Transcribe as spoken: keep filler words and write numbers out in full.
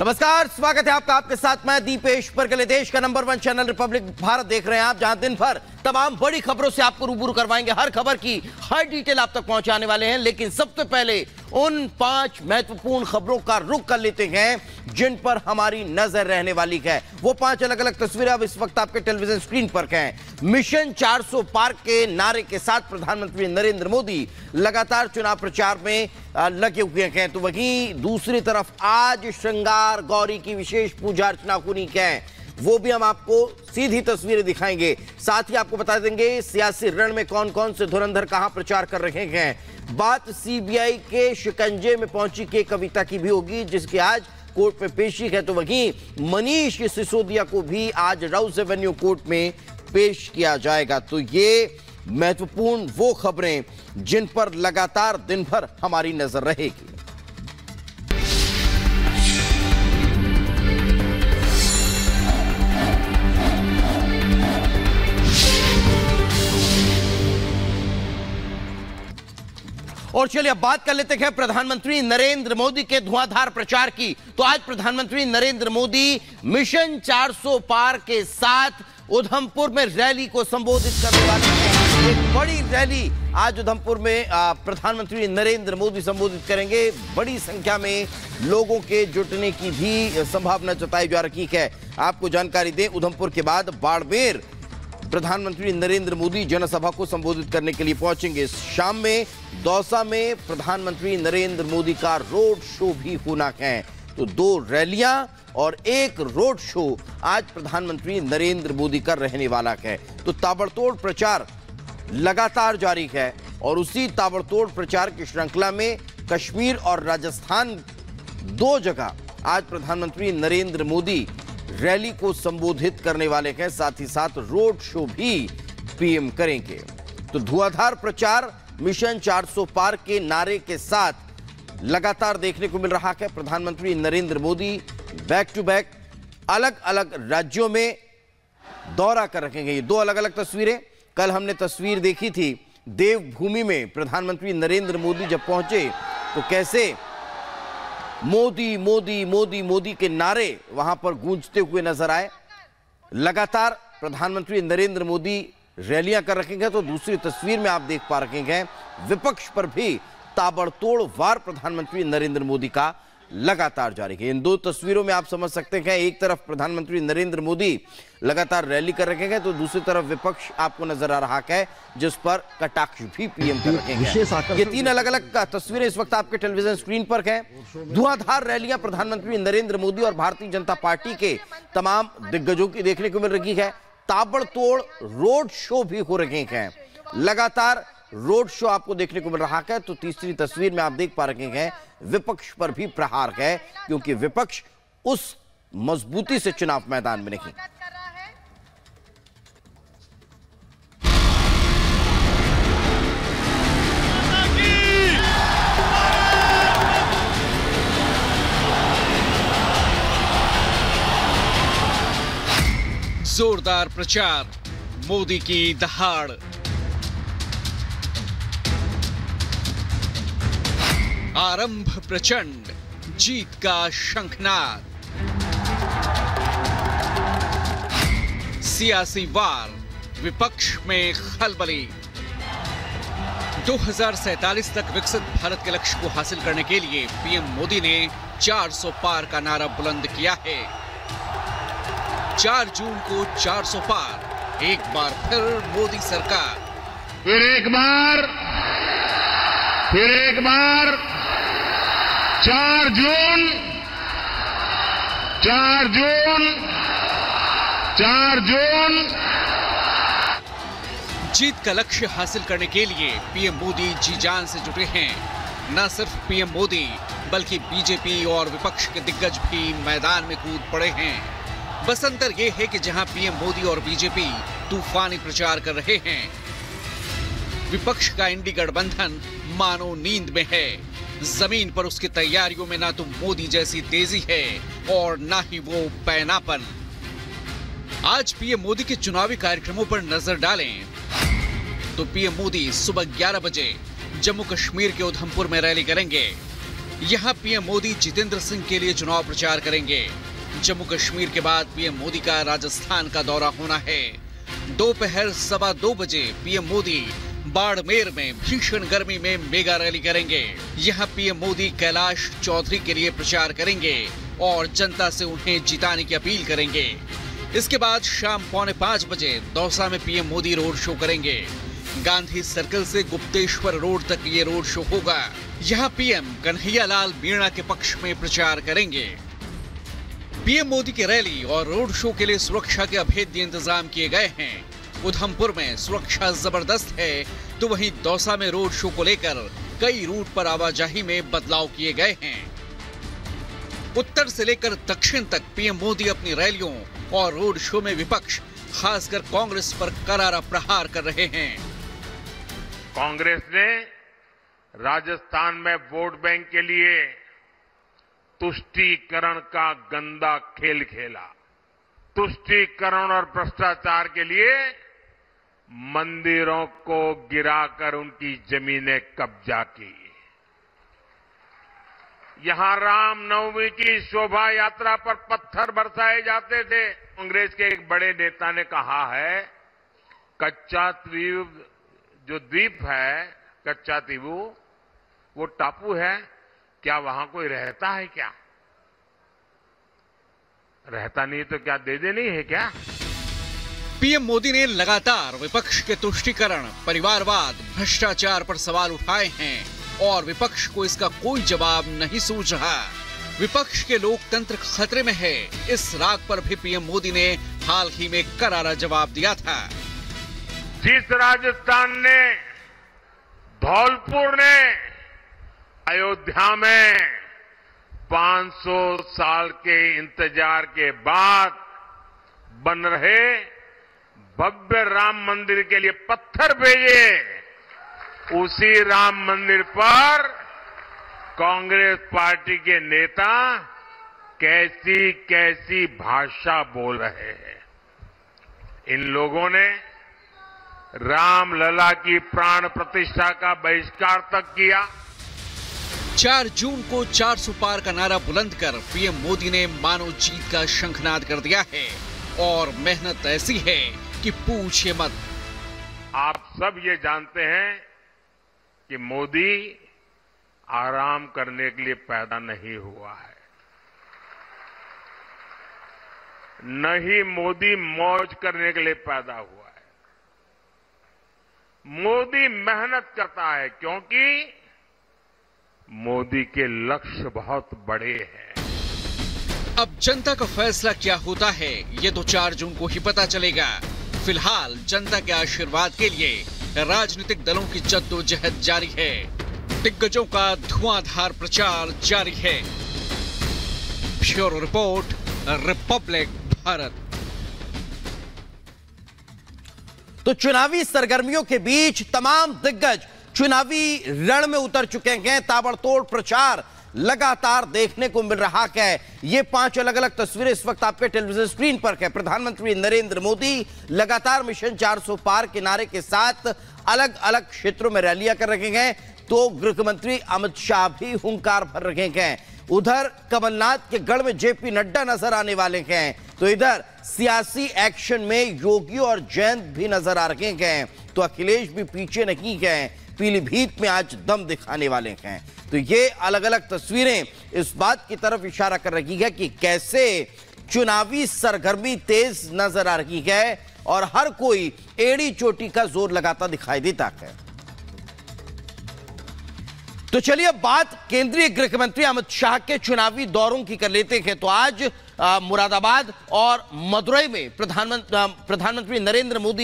नमस्कार, स्वागत है आपका। आपके साथ मैं दीपेश परगले। देश का number one channel Republic Bharat देख रहे हैं आप, जहां दिन भर तमाम बड़ी खबरों से आपको रूबरू करवाएंगे। हर खबर की हर डिटेल आप तक पहुंचाने वाले हैं, लेकिन सबसे पहले उन पांच महत्वपूर्ण खबरों का रुख कर लेते हैं जिन पर हमारी नजर रहने वाली है। वो पांच अलग अलग तस्वीरें अब इस वक्त आपके टेलीविजन स्क्रीन पर हैं। मिशन चार सौ पार के नारे के साथ प्रधानमंत्री नरेंद्र मोदी लगातार चुनाव प्रचार में लगे हुए हैं, तो वहीं दूसरी तरफ आज श्रृंगार गौरी की विशेष पूजा अर्चना होनी है, वो भी हम आपको सीधी तस्वीरें दिखाएंगे। साथ ही आपको बता देंगे सियासी रण में कौन कौन से धुरंधर कहां प्रचार कर रहे हैं। बात सीबीआई के शिकंजे में पहुंची के कविता की भी होगी, जिसकी आज कोर्ट में पेशी है, तो वहीं मनीष सिसोदिया को भी आज राउज़ एवेन्यू कोर्ट में पेश किया जाएगा। तो ये महत्वपूर्ण वो खबरें जिन पर लगातार दिन भर हमारी नजर रहेगी। और चलिए अब बात कर लेते हैं प्रधानमंत्री नरेंद्र मोदी के धुआंधार प्रचार की। तो आज प्रधानमंत्री नरेंद्र मोदी मिशन चार सौ पार के साथ उधमपुर में रैली को संबोधित करने वाले हैं। एक बड़ी रैली आज उधमपुर में प्रधानमंत्री नरेंद्र मोदी संबोधित करेंगे। बड़ी संख्या में लोगों के जुटने की भी संभावना जताई जा रही है। आपको जानकारी दें, उधमपुर के बाद बाड़मेर प्रधानमंत्री नरेंद्र मोदी जनसभा को संबोधित करने के लिए पहुंचेंगे। शाम में दौसा में प्रधानमंत्री नरेंद्र मोदी का रोड शो भी होना है। तो दो रैलियां और एक रोड शो आज प्रधानमंत्री नरेंद्र मोदी का रहने वाला है। तो ताबड़तोड़ प्रचार लगातार जारी है और उसी ताबड़तोड़ प्रचार की श्रृंखला में कश्मीर और राजस्थान दो जगह आज प्रधानमंत्री नरेंद्र मोदी रैली को संबोधित करने वाले हैं, साथ ही साथ रोड शो भी पीएम करेंगे। तो धुआंधार प्रचार मिशन चार सौ पार के नारे के साथ लगातार देखने को मिल रहा है। प्रधानमंत्री Narendra Modi back to back अलग अलग राज्यों में दौरा कर रहे हैं। ये दो अलग अलग तस्वीरें, कल हमने तस्वीर देखी थी देवभूमि में प्रधानमंत्री नरेंद्र मोदी जब पहुंचे तो कैसे मोदी मोदी मोदी मोदी के नारे वहां पर गूंजते हुए नजर आए। लगातार प्रधानमंत्री नरेंद्र मोदी रैलियां कर रखेंगे। तो दूसरी तस्वीर में आप देख पा रखेंगे विपक्ष पर भी ताबड़तोड़ वार प्रधानमंत्री नरेंद्र मोदी का लगातार जारी है। इन दो तस्वीरों में आप समझ सकते हैं, एक तरफ प्रधानमंत्री नरेंद्र मोदी लगातार रैली कर रखेंगे तो दूसरी तरफ विपक्ष आपको नजर आ रहा है, जिस पर कटाक्ष भी पीएम कर रखेंगे। ये तीन अलग अलग तस्वीरें इस वक्त आपके टेलीविजन स्क्रीन पर हैं। धुआंधार रैलियां प्रधानमंत्री नरेंद्र मोदी और भारतीय जनता पार्टी के तमाम दिग्गजों की देखने को मिल रही है। ताबड़तोड़ रोड शो भी हो रहे हैं, लगातार रोड शो आपको देखने को मिल रहा है। तो तीसरी तस्वीर में आप देख पा रहे हैं विपक्ष पर भी प्रहार है, क्योंकि विपक्ष उस मजबूती से चुनाव मैदान में नहीं। जोरदार प्रचार, मोदी की दहाड़। आरंभ प्रचंड, जीत का शंखनाद। सियासी वार, विपक्ष में खलबली। दो हज़ार सैंतालीस तक विकसित भारत के लक्ष्य को हासिल करने के लिए पीएम मोदी ने चार सौ पार का नारा बुलंद किया है। चार जून को चार सौ पार, एक बार फिर मोदी सरकार। फिर एक बार फिर एक बार चार जून, चार जून, चार जून। जीत का लक्ष्य हासिल करने के लिए पीएम मोदी जी जान से जुटे हैं। न सिर्फ पीएम मोदी बल्कि बीजेपी और विपक्ष के दिग्गज भी मैदान में कूद पड़े हैं। बस अंतर ये है कि जहां पीएम मोदी और बीजेपी तूफानी प्रचार कर रहे हैं, विपक्ष का इंडी गठबंधन मानो नींद में है। जमीन पर उसकी तैयारियों में ना तो मोदी जैसी तेजी है और ना ही वो पैनापन। आज पीएम मोदी के चुनावी कार्यक्रमों पर नजर डालें तो पीएम मोदी सुबह ग्यारह बजे जम्मू कश्मीर के उधमपुर में रैली करेंगे। यहां पीएम मोदी जितेंद्र सिंह के लिए चुनाव प्रचार करेंगे। जम्मू कश्मीर के बाद पीएम मोदी का राजस्थान का दौरा होना है। दोपहर सवा दो बजे पीएम मोदी बाड़मेर में भीषण गर्मी में मेगा रैली करेंगे। यहां पीएम मोदी कैलाश चौधरी के लिए प्रचार करेंगे और जनता से उन्हें जिताने की अपील करेंगे। इसके बाद शाम पौने पाँच बजे दौसा में पीएम मोदी रोड शो करेंगे। गांधी सर्कल से गुप्तेश्वर रोड तक ये रोड शो होगा। यहाँ पीएम कन्हैयालाल मीणा के पक्ष में प्रचार करेंगे। पीएम मोदी की रैली और रोड शो के लिए सुरक्षा के अभेद्य इंतजाम किए गए हैं। उधमपुर में सुरक्षा जबरदस्त है, तो वहीं दौसा में रोड शो को लेकर कई रूट पर आवाजाही में बदलाव किए गए हैं। उत्तर से लेकर दक्षिण तक पीएम मोदी अपनी रैलियों और रोड शो में विपक्ष, खासकर कांग्रेस पर करारा प्रहार कर रहे हैं। कांग्रेस ने राजस्थान में वोट बैंक के लिए तुष्टीकरण का गंदा खेल खेला। तुष्टीकरण और भ्रष्टाचार के लिए मंदिरों को गिराकर उनकी जमीनें कब्जा की। यहाँ रामनवमी की शोभा यात्रा पर पत्थर बरसाए जाते थे। कांग्रेस के एक बड़े नेता ने कहा है, कच्चातीव जो द्वीप है, कच्चातीव वो टापू है, क्या वहां कोई रहता है? क्या रहता नहीं तो क्या दे देनी है क्या? पीएम मोदी ने लगातार विपक्ष के तुष्टीकरण, परिवारवाद, भ्रष्टाचार पर सवाल उठाए हैं और विपक्ष को इसका कोई जवाब नहीं सूझ रहा। विपक्ष के लोकतंत्र खतरे में है, इस राग पर भी पीएम मोदी ने हाल ही में करारा जवाब दिया था। जिस राजस्थान ने, धौलपुर ने, अयोध्या में पाँच सौ साल के इंतजार के बाद बन रहे भव्य राम मंदिर के लिए पत्थर भेजे, उसी राम मंदिर पर कांग्रेस पार्टी के नेता कैसी कैसी भाषा बोल रहे हैं। इन लोगों ने रामलला की प्राण प्रतिष्ठा का बहिष्कार तक किया। चार जून को चार सौ पार का नारा बुलंद कर पीएम मोदी ने मानव जीत का शंखनाद कर दिया है और मेहनत ऐसी है कि पूछिए मत। आप सब ये जानते हैं कि मोदी आराम करने के लिए पैदा नहीं हुआ है। न ही मोदी मौज करने के लिए पैदा हुआ है। मोदी मेहनत करता है क्योंकि मोदी के लक्ष्य बहुत बड़े हैं। अब जनता का फैसला क्या होता है ये तो चार जून को ही पता चलेगा। फिलहाल जनता के आशीर्वाद के लिए राजनीतिक दलों की जद्दोजहद जारी है। दिग्गजों का धुआंधार प्रचार जारी है। Bureau report, Republic Bharat. तो चुनावी सरगर्मियों के बीच तमाम दिग्गज चुनावी रण में उतर चुके हैं। ताबड़तोड़ प्रचार लगातार देखने को मिल रहा है। ये पांच अलग अलग तस्वीरें इस वक्त आपके टेलीविजन स्क्रीन पर है। प्रधानमंत्री नरेंद्र मोदी लगातार मिशन चार सौ पार के नारे के साथ अलग अलग क्षेत्रों में रैलियां कर रहे हैं, तो गृह मंत्री अमित शाह भी हुंकार भर रहे हैं। उधर कमलनाथ के गढ़ में जेपी नड्डा नजर आने वाले हैं, तो इधर सियासी एक्शन में योगी और जयंत भी नजर आ रहे हैं, तो अखिलेश भी पीछे नहीं गए। पीलीभीत में आज दम दिखाने वाले हैं। तो ये अलग अलग तस्वीरें इस बात की तरफ इशारा कर रही है कि कैसे चुनावी सरगर्मी तेज नजर आ रही है और हर कोई एड़ी चोटी का जोर लगाता दिखाई देता है। तो चलिए अब बात केंद्रीय गृह मंत्री अमित शाह के चुनावी दौरों की कर लेते हैं। तो आज मुरादाबाद और मदुरई में प्रधानमंत्री प्रधानमंत्री नरेंद्र मोदी